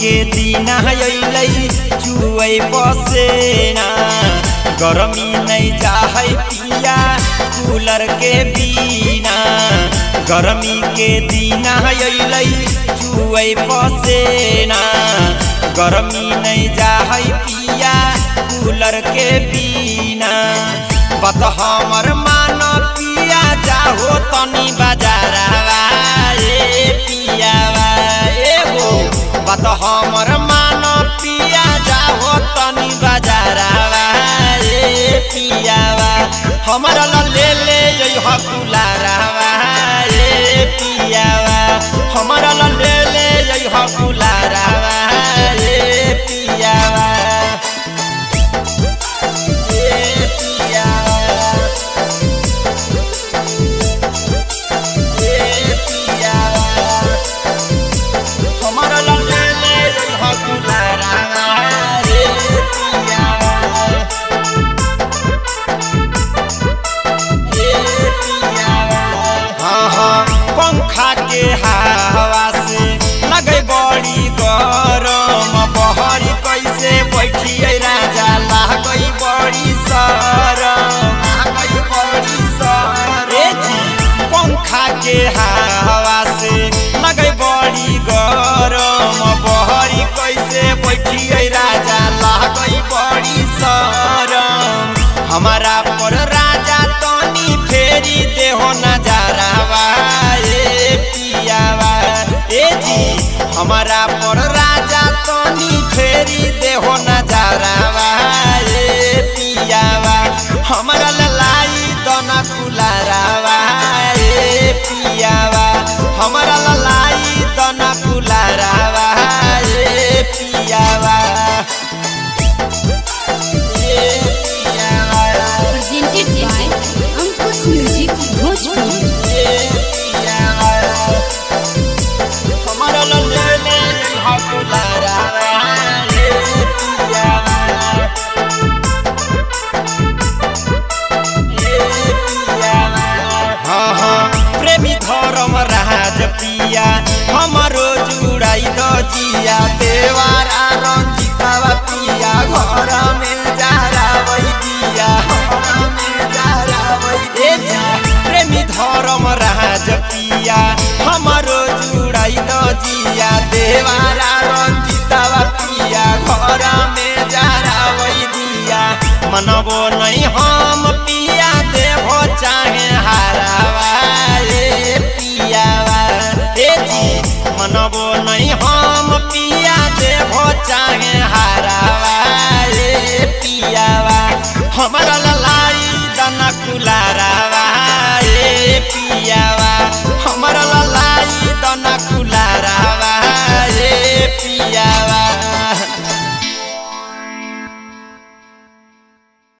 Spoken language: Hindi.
के दिन चुए बसेना गर्मी नहीं चाहे पिया कूलर के बिना। गर्मी के दिन चुए बसेना गर्मी नहीं चाहे पिया कूलर के बिना। बत हमर मान पिया जाहो तनी बजारावा ए पियावा एगो। बत हमर मान पिया जाहो तनी बजारावा ए पियावा। हमारा ले जइह फुलारावा ए पियावा। हमारा ले जइह फुलारावा ए पियावा। हवा से लगे बड़ी गरम बहरी कैसे बैठिए राजा लगे बड़ी सरम। हमारा पर राजा तनी फेरी देहो नजारावा ए पियावा ए जी। हमारा पर राजा तनी फेरी देहो नजारावा ए पियावा। हमारा लाई दना कुलारावा ए पियावा। हमारा लाई दना कुलारावा ए पियावा। हमारो जुड़ाई जिया देवारा रंजीत पिया घर में जारा दिया घर में जारा दिया। प्रेमी धर्म राज पिया हमारो जुड़ाई जिया देवारा रंजीत पिया घर में जारा दिया। मनबो नहीं हम पिया देहो चाहे हारावा ए पियावा। मनबो नहीं हम पिया